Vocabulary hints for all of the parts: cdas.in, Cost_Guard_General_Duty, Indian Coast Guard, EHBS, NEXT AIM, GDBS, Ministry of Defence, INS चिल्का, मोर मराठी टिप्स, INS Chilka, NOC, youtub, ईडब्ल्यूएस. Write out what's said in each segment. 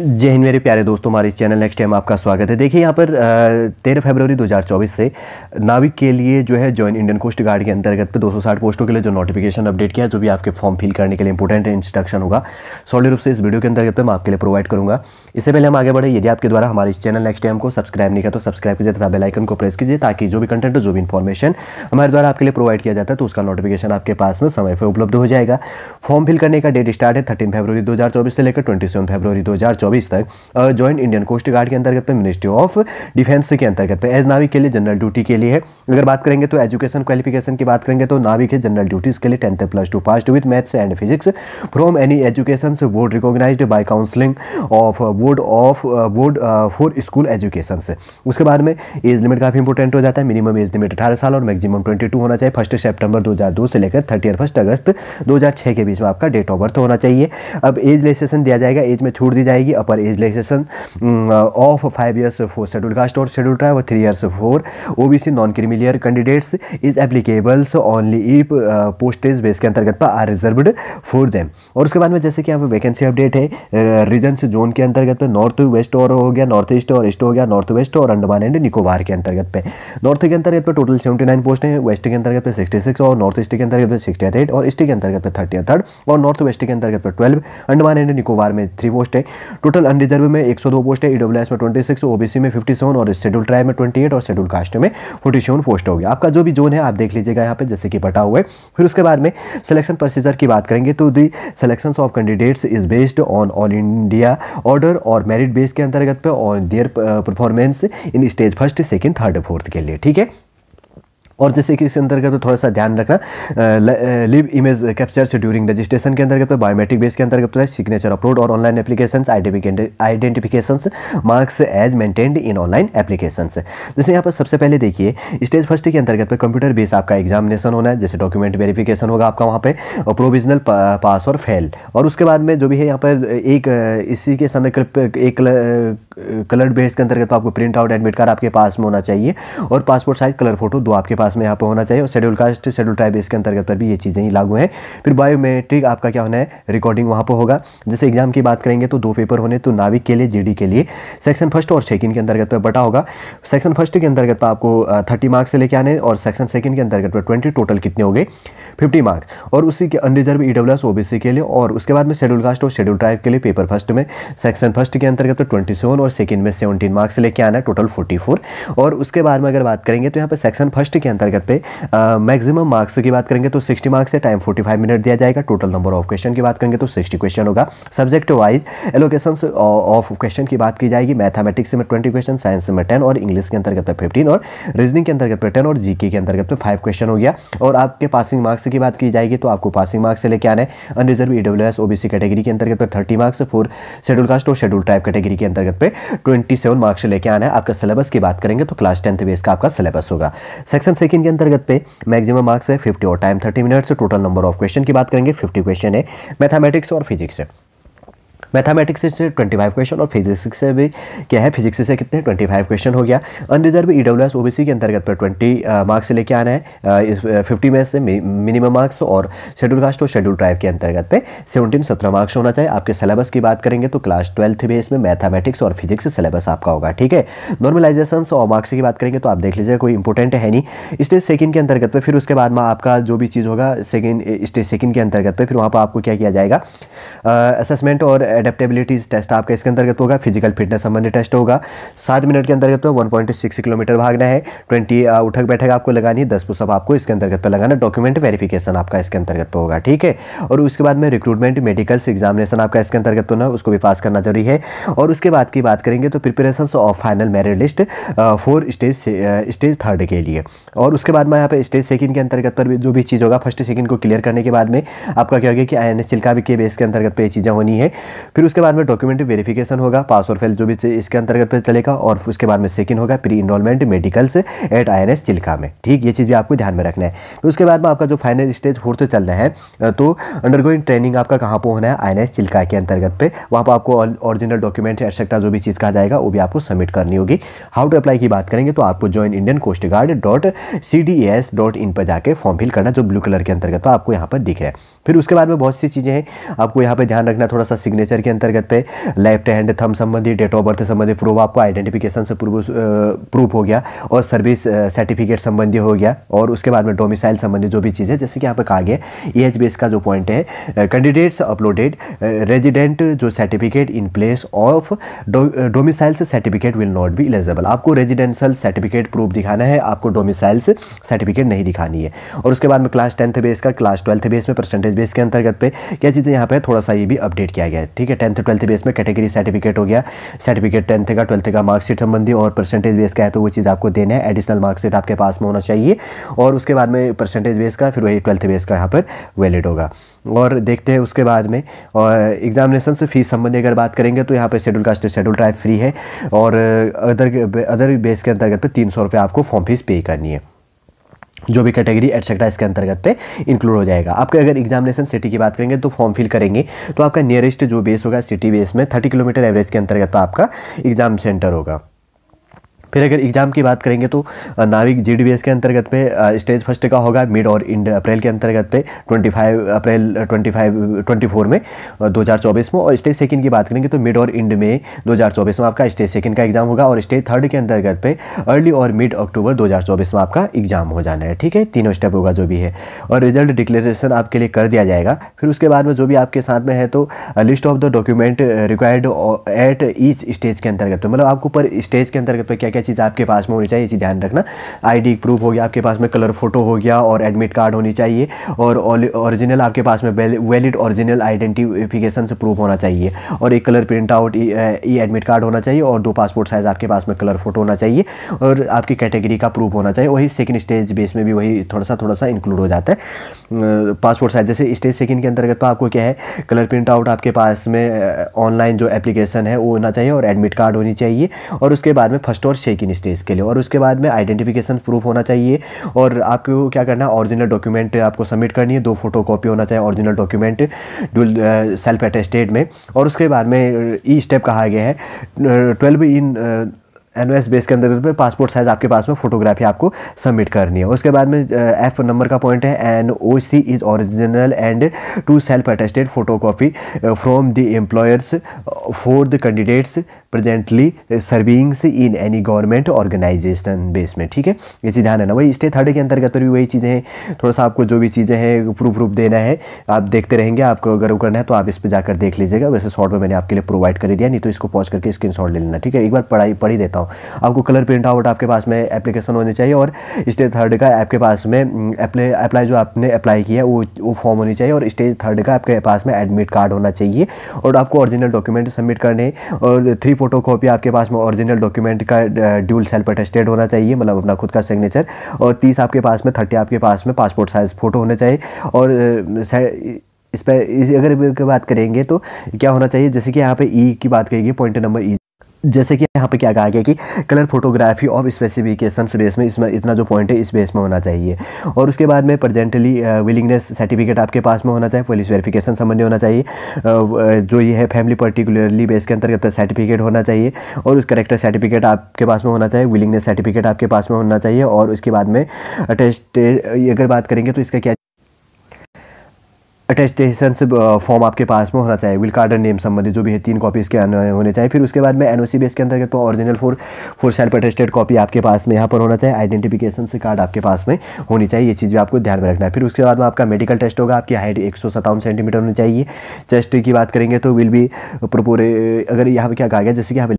जय हिंद मेरे प्यारे दोस्तों, हमारे इस चैनल नेक्स्ट एम आपका स्वागत है। देखिए यहाँ पर 13 फरवरी 2024 से नाविक के लिए जो है जॉइन इंडियन कोस्ट गार्ड के अंतर्गत पे 260 पोस्टों के लिए जो नोटिफिकेशन अपडेट किया है, जो भी आपके फॉर्म फिल करने के लिए इंपॉर्टेंट इंस्ट्रक्शन होगा सॉलिड रूप से इस वीडियो के अंतर्गत मैं आपके लिए प्रोवाइड करूँगा। इससे पहले हम आगे बढ़े, यदि आपके द्वारा हमारे इस चैनल नेक्स्ट एम को सब्सक्राइब नहीं किया तो सब्सक्राइब कीजिए तथा बेल आइकन को प्रेस कीजिए, ताकि जो भी कंटेंट हो, जो भी इन्फॉर्मेशन हमारे द्वारा आपके लिए प्रोवाइड किया जाता है तो उसका नोटिफिकेशन आपके पास में समय पर उपलब्ध हो जाएगा। फॉर्म फिल करने का डेट स्टार्ट है 13 फरवरी 2024 से लेकर 27 फरवरी 2024 तक जॉइंट इंडियन कोस्ट गार्ड के अंतर्गत पे मिनिस्ट्री ऑफ डिफेंस के अंतर्गत पे एज नाविक के लिए जनरल ड्यूटी के लिए है। अगर बात करेंगे तो एजुकेशन क्वालिफिकेशन की बात करेंगे तो नाविक के जनरल ड्यूटीज के लिए 10th plus 2 pass with maths and physics from any education board recognised by counselling of board for school education. उसके बाद में एज लिमिट काफी इंपॉर्टेंट हो जाता है। मिनिमम एज लिमिट 18 साल और मैक्सिमम 22 होना चाहिए। 1 सितंबर 2002 से लेकर 31 अगस्त 2006 के बीच में आपका डेट ऑफ बर्थ होना चाहिए। अब एज रिलैक्सेशन दिया जाएगा, एज में छूट दी जाएगी। Upper age relaxation of 5 years for schedule caste और शेड्यूल ट्राइब और 3 years for OBC non creamy layer candidates is applicables only if postage base के अंतर्गत पर आर रिजर्व्ड फॉर देम। और उसके बाद में जैसे कि यहाँ पर वैकेंसी अपडेट है रीजन से जोन के अंतर्गत पर नॉर्थ वेस्ट और हो गया, नॉर्थ ईस्ट और ईस्ट हो गया, नॉर्थ वेस्ट और अंडमान एंड निकोबार के अंतर्गत पर। नॉर्थ के अंतर्गत पर टोटल 79 पोस्टें हैं, वेस्ट के अंतर्गत पर 66 और नॉर्थ ईस्ट के अंतर्गत पर 68 और ईस्ट के अंतर्गत पर 33 और नॉर्थ वेस्ट के अंतर्गत पर 12, अंडमान एंड निकोबार में 3 पोस्ट है। टोटल अनरिजर्व में 102 पोस्ट है, ईडब्ल्यूएस में 26, ओबीसी में 57 और शेड्यूल ट्राइब में 28 और शेड्यूल कास्ट में 47 पोस्ट हो गया। आपका जो भी जोन है आप देख लीजिएगा यहाँ पे जैसे कि बटा हुआ है। फिर उसके बाद में सिलेक्शन प्रोसीजर की बात करेंगे तो the selection of candidates is based on all India order और मेरिट बेस के अंतर्गत पर on their performance in stage 1, 2, 3, 4 के लिए, ठीक है। और जैसे कि इस अंतर्गत पर थोड़ा सा ध्यान रखना, live image captures during registration के अंतर्गत पर बायोमेट्रिक बेस के अंतर्गत पर सिग्नेचर अपलोड और online applications identifications marks as maintained in online applications. जैसे यहाँ पर सबसे पहले देखिए स्टेज 1 के अंतर्गत पर कंप्यूटर बेस आपका एग्जामिनेशन होना है, जैसे डॉक्यूमेंट वेरिफिकेशन होगा आपका वहाँ पर प्रोविजनल पास और फेल। और उसके बाद में जो भी है यहाँ पर एक इसी के संदर्भ एक कलर्ड बेस के अंतर्गत आपको प्रिंट आउट एडमिट कार्ड आपके पास में होना चाहिए और पासपोर्ट साइज कलर फोटो 2 आपके पास में यहाँ पर होना चाहिए। और शेड्यूल कास्ट शेड्यूल ट्राइब इसके अंतर्गत पर भी ये चीज़ें ही लागू हैं। फिर बायोमेट्रिक आपका क्या होना है, रिकॉर्डिंग वहाँ पर होगा। जैसे एग्जाम की बात करेंगे तो 2 पेपर होने तो नाविक के लिए जीडी के लिए सेक्शन 1st और 2nd के अंतर्गत पर बटा होगा। सेक्शन 1st के अंतर्गत पर आपको 30 मार्क्स से लेकर आने और सेक्शन 2nd के अंतर्गत पर 20, टोटल कितने हो गए 50 मार्क्स। और उसी के अनरिजर्व ईडब्ल्यूएस ओबीसी के लिए और उसके बाद में शेड्यूल कास्ट और शेड्यूल ट्राइब के लिए पेपर 1st में सेक्शन 1st के अंतर्गत पर 27 और 2nd में 17 मार्क्स से लेकर आना, टोटल 44। और उसके बाद में अगर बात करेंगे तो यहाँ पर सेक्शन 1st के अंतर्गत पे मैक्सिमम मार्क्स की बात करेंगे तो 60 मार्क्स है, टाइम 45 मिनट दिया जाएगा। टोटल नंबर ऑफ क्वेश्चन की बात करेंगे तो 60 क्वेश्चन होगा। Subject wise allocations of question की बात की जाएगी। मैथमेटिक्स में 20 क्वेश्चन, साइंस में 10 और इंग्लिश के अंतर्गत पर 15 और रीजनिंग के अंतर्गत पर 10 और जीके के अंतर्गत पर 5 क्वेश्चन हो गया। और आपके पासिंग मार्क्स की बात की जाएगी तो आपको पासिंग मार्क्स से लेकर आना है। अनरिजर्व ईडब्ल्यूएस ओबीसी कैटेगरी के अंतर्गत पर 30 मार्क्स, फॉर शेड्यूल कास्ट और शेड्यूल ट्राइब कैटेगरी के अंतर्गत पर 27 मार्क्स से लेकर आना है। आपका सिलेबस की बात करेंगे तो क्लास 10th बेस का आपका सिलेबस होगा। सेक्शन 2nd के अंतर्गत पे मैक्सिमम मार्क्स है 50 और time 30 minutes. Total number of question की बात करेंगे 50 क्वेश्चन है। मैथमेटिक्स और फिजिक्स है, मैथमेटिक्स से 25 क्वेश्चन और फिजिक्स से भी क्या है, फिजिक्स से कितने 25 क्वेश्चन हो गया। अनरिजर्व ईडब्ल्यूएस ओबीसी के अंतर्गत पर 20 मार्क्स लेके आना है, इस 50 में से मिनिमम मार्क्स। और शेड्यूल कास्ट और शेड्यूल ट्राइब के अंतर्गत पे 17-17 मार्क्स होना चाहिए। आपके सिलेबस की बात करेंगे तो क्लास 12th बेस में मैथमेटिक्स और फिजिक्स सिलेबस आपका होगा, ठीक है। नॉर्मलाइजेशन और मार्क्स की बात करेंगे तो आप देख लीजिए, कोई इंपॉर्टेंट है नहीं स्टेज 2nd के अंतर्गत पर। फिर उसके बाद में आपका जो भी चीज़ होगा स्टेज 2nd के अंतर्गत पर फिर वहाँ पर आपको क्या किया जाएगा, असेसमेंट और एडेप्टेबिलिटी टेस्ट आपका इसके अंतर्गत होगा। फिजिकल फिटनेस संबंधी टेस्ट होगा। 7 मिनट के अंतर्गत तो 1.6 किलोमीटर भागना है, 20 उठक बैठक आपको लगानी है, 10 पुशअप आपको इसके अंतर्गत पर लगाना। डॉक्यूमेंट वेरिफिकेशन आपका इसके अंतर्गत पर होगा, ठीक है। और उसके बाद में रिक्रूटमेंट मेडिकल्स एग्जामिनेशन आपका इसके अंतर्गत होना, उसको भी पास करना जरूरी है। और उसके बाद की बात करेंगे तो preparation of final merit list for stage 3 के लिए। और उसके बाद में यहाँ पर स्टेज 2nd के अंतर्गत पर भी जो भी चीज़ होगा 1st 2nd को क्लियर करने के बाद में आपका क्या होगा कि INS चिल्का के बेस के अंतर्गत पर ये चीज़ें होनी है। फिर उसके बाद में डॉक्यूमेंट वेरिफिकेशन होगा, पास और फेल जो भी इसके अंतर्गत पे चलेगा। और उसके बाद में 2nd होगा pre enrolment medicals at INS चिल्का में, ठीक, ये चीज़ भी आपको ध्यान में रखना है। फिर उसके बाद में आपका जो फाइनल स्टेज 4 चल रहा है तो अंडरगोइंग ट्रेनिंग आपका कहाँ पर होना है, INS चिल्का के अंतर्गत पे। वहाँ पर आपको ओरिजिनल डॉक्यूमेंट एटसेट्रा जो भी चीज़ कहा जाएगा वो भी आपको सबमिट करनी होगी। हाउ टू अप्लाई की बात करेंगे तो आपको join Indian coast guard .cdas.in पर जाकर फॉर्म फिल करना, जो ब्लू कलर के अंतर्गत आपको यहाँ पर दिख रहा है। फिर उसके बाद में बहुत सी चीज़ें हैं आपको यहाँ पर ध्यान रखना, थोड़ा सा सिग्नेचर के अंतर्गत पे लेफ्ट हैंड थंब संबंधी, डेट ऑफ बर्थ संबंधी प्रूफ आपको आइडेंटिफिकेशन से प्रूफ हो गया, और सर्विस सर्टिफिकेट संबंधी हो गया, और उसके बाद में डोमिसाइल संबंधी जो भी चीज़ें, जैसे कि यहाँ पर कहा गया EHBS का जो पॉइंट है, कैंडिडेट्स अपलोडेड रेजिडेंट जो certificate in place of domiciles certificate will not be eligible. आपको रेजिडेंशियल सर्टिफिकेट प्रूफ दिखाना है, आपको डोमिसाइल्स सर्टिफिकेट नहीं दिखानी है। और उसके बाद में क्लास 10th बेस का क्लास 12th बेस में परसेंटेज बेस के अंतर्गत पे क्या चीज़ें यहाँ पे थोड़ा सा ये भी अपडेट किया गया है, ठीक है। 10th 12th बेस में कैटेगरी सर्टिफिकेट हो गया, सर्टिफिकेट 10th का 12th का मार्कशीट संबंधी, और परसेंटेज बेस का है तो वो चीज़ आपको देना है, एडिशनल मार्कशीट आपके पास में होना चाहिए, और उसके बाद में परसेंटेज बेस का फिर वही 12th बेस का यहाँ पर वैलिड होगा। और देखते हैं उसके बाद में, और एग्जामिनेशन से फीस संबंधी अगर बात करेंगे तो यहाँ पे schedule caste schedule tribe free है, और अदर बेस के अंतर्गत पे 300 रुपये आपको फॉर्म फीस पे करनी है, जो भी कैटेगरी एटसेट्रा इसके अंतर्गत पे इंक्लूड हो जाएगा। आपके अगर एग्जामिनेशन सिटी की बात करेंगे तो फॉर्म फिल करेंगे तो आपका नियरेस्ट जो बेस होगा सिटी बेस में 30 किलोमीटर एवरेज के अंतर्गत आपका एग्जाम सेंटर होगा। फिर अगर एग्जाम की बात करेंगे तो नाविक GDBS के अंतर्गत पे स्टेज फर्स्ट का होगा मिड और इंड अप्रैल के अंतर्गत पे 24 में 2024 में, और स्टेज सेकंड की बात करेंगे तो मिड और इंड में 2024 में आपका स्टेज सेकंड का एग्जाम होगा, और स्टेज थर्ड के अंतर्गत पे अर्ली और मिड अक्टूबर 2024 में आपका एग्जाम हो जाना है, ठीक है। तीनों स्टेप होगा जो भी है, और रिजल्ट डिक्लेरेशन आपके लिए कर दिया जाएगा। फिर उसके बाद में जो भी आपके साथ में है तो list of the document required at each stage के अंतर्गत पे, मतलब आपको पर स्टेज के अंतर्गत पे क्या क्या चीज़ आपके पास में होनी चाहिए, इसी ध्यान रखना। आईडी प्रूफ हो गया आपके पास में, कलर फोटो हो गया, और एडमिट कार्ड होनी चाहिए, और ओरिजिनल आपके पास में वैलिड ओरिजिनल आइडेंटिफिकेशन से प्रूफ होना चाहिए, और एक कलर प्रिंट आउट ई एडमिट कार्ड होना चाहिए, और 2 पासपोर्ट साइज आपके पास में कलर फोटो होना चाहिए, और आपकी कैटेगरी का प्रूफ होना चाहिए। वही सेकंड स्टेज बेस में भी वही थोड़ा सा इंक्लूड हो जाता है पासपोर्ट साइज। जैसे स्टेज सेकंड के अंतर्गत तो आपको क्या है, कलर प्रिंट आउट आपके पास में ऑनलाइन जो एप्लीकेशन है वो होना चाहिए, और एडमिट कार्ड होनी चाहिए, और उसके बाद में फर्स्ट सेकंड स्टेज के लिए, और उसके बाद में आइडेंटिफिकेशन प्रूफ होना चाहिए। और आपको क्या करना है, ओरिजिनल डॉक्यूमेंट आपको सबमिट करनी है, 2 फोटोकॉपी होना चाहिए original document dual self attested में। और उसके बाद में ई स्टेप कहा गया है 12 इन NOS बेस के अंदर पे पासपोर्ट साइज आपके पास में फोटोग्राफी आपको सबमिट करनी है। उसके बाद में F नंबर का पॉइंट है, NOC is original and 2 self attested photocopy from the employers for the candidates presently servings in any government organisation base में, ठीक है। इसी ध्यान है ना, वही स्टेज थर्ड के अंतर्गत पर भी वही चीज़ें हैं, थोड़ा सा आपको जो भी चीज़ें हैं प्रूफ देना है, आप देखते रहेंगे। आपको अगर वो करना है तो आप इस पर जाकर देख लीजिएगा। वैसे शॉर्ट में मैंने आपके लिए प्रोवाइड कर दिया, नहीं तो इसको पॉज करके स्क्रीनशॉट ले लेना, ठीक है। एक बार पढ़ी देता हूँ। आपको कलर प्रिंट आउट आपके पास में एप्लीकेशन होनी चाहिए, और स्टेज थर्ड का आपके पास में अप्लाई जो आपने अप्लाई किया वो फॉर्म होनी चाहिए, और स्टेज थर्ड का आपके पास में एडमिट कार्ड होना चाहिए, और आपको ओरिजिनल डॉक्यूमेंट सबमिट करने, और 3 फोटोकॉपी आपके पास में ओरिजिनल डॉक्यूमेंट का ड्यूल सेल्फ अटेस्टेड होना चाहिए, मतलब अपना खुद का सिग्नेचर, और 30 आपके पास में 30 आपके पास में पासपोर्ट साइज फोटो होने चाहिए। और इस पर अगर बात करेंगे तो क्या होना चाहिए, जैसे कि यहाँ पे ई की बात करेगी, पॉइंट नंबर ई, जैसे कि यहाँ पे क्या कहा गया कि colour photography of specification base में इसमें इतना जो पॉइंट है इस बेस में होना चाहिए। और उसके बाद में प्रेजेंटली विलिंगनेस सर्टिफिकेट आपके पास में होना चाहिए, पुलिस वेरिफिकेशन संबंधी होना चाहिए, जो ये है फैमिली पर्टिकुलरली बेस के अंतर्गत सर्टिफिकेट होना चाहिए, और उस करेक्टर सर्टिफिकेट आपके पास में होना चाहिए, विलिंगनेस सर्टिफिकेट आपके पास में होना चाहिए। और उसके बाद में अटेस्ट अगर बात करेंगे तो इसका क्या अटेस्टेशन फॉर्म आपके पास में होना चाहिए, विल कार्ड नेम संबंधी जो भी है 3 कॉपी इसके होने चाहिए। फिर उसके बाद में NOC बेस के अंतर्गत तो ओरिजिनल 4 सेल्फ अटेस्टेड कॉपी आपके पास में यहाँ पर होना चाहिए, आइडेंटिफिकेशन से कार्ड आपके पास में होनी चाहिए, ये चीज़ भी आपको ध्यान में रखना है। फिर उसके बाद में आपका मेडिकल टेस्ट होगा, आपकी हाइट 157 सेंटीमीटर होनी चाहिए। चेस्ट की बात करेंगे तो विल बी प्रोपोरे, अगर यहाँ पर क्या कहा गया, जैसे कि यहाँ पर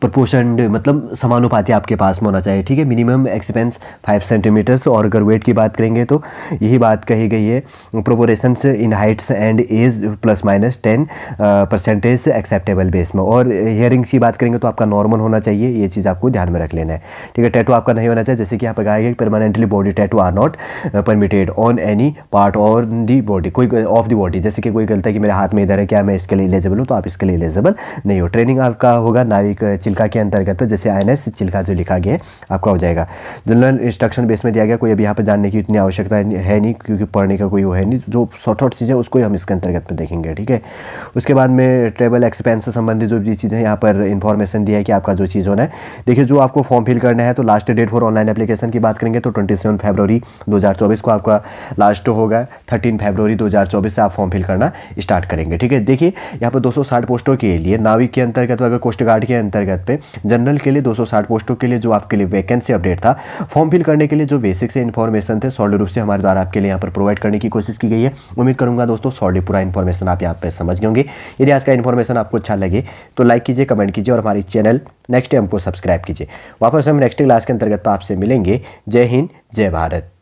प्रपोर्शनड मतलब समानुपाती आपके पास में होना चाहिए, ठीक है। मिनिमम एक्सपेंस 5 सेंटीमीटर्स, और अगर वेट की बात करेंगे तो यही बात कही गई है, proportions in heights and age +- 10% acceptable base में। और हियरिंग्स की बात करेंगे तो आपका नॉर्मल होना चाहिए, ये चीज़ आपको ध्यान में रख लेना है, ठीक है। टैटू आपका नहीं होना चाहिए, जैसे कि यहाँ पर कहा गया कि permanently body tattoo are not permitted on any part on the body, कोई ऑफ दी बॉडी, जैसे कि कोई गलती है कि मेरे हाथ में इधर है, क्या मैं इसके लिए एलिजिबल हूँ, तो आप इसके लिए एलिजिबल नहीं हो। ट्रेनिंग आपका होगा नाविक चिल्का के अंतर्गत जैसे आईएनएस चिल्का जो लिखा गया है आपका हो जाएगा। जनरल इंस्ट्रक्शन बेस में दिया गया, कोई अभी यहाँ पर जानने की इतनी आवश्यकता है नहीं क्योंकि पढ़ने का कोई वो है नहीं, जो शॉर्ट चीज़ें उसको हम इसके अंतर्गत में देखेंगे, ठीक है। उसके बाद में ट्रेवल एक्सपेंस से संबंधित जो भी चीज़ें यहाँ पर इन्फॉर्मेशन दिया है कि आपका जो चीज़ होना है। देखिए जो आपको फॉर्म फिल करना है तो last date for online application की बात करेंगे तो 27 फरवरी 2024 को आपका लास्ट होगा, 13 फरवरी 2024 से आप फॉर्म फिल करना स्टार्ट करेंगे, ठीक है। देखिए यहाँ पर 260 पोस्टों के लिए नाविक के अंतर्गत अगर कोस्ट गार्ड के अंतर्गत पे जनरल के लिए 260 पोस्टों के लिए जो आपके लिए वैकेंसी अपडेट था, फॉर्म फिल करने के लिए जो बेसिक से इन्फॉर्मेशन थे सॉलिड रूप से हमारे द्वारा आपके लिए यहाँ पर प्रोवाइड करने की कोशिश की गई है। उम्मीद करूँगा दोस्तों सॉलिड पूरा इन्फॉर्मेशन आप यहाँ पर समझ गए होंगे। यदि आज का इन्फॉर्मेशन आपको अच्छा लगे तो लाइक कीजिए, कमेंट कीजिए और हमारी चैनल नेक्स्ट एम को सब्सक्राइब कीजिए। वापस हम नेक्स्ट क्लास के अंतर्गत आपसे मिलेंगे। जय हिंद, जय भारत।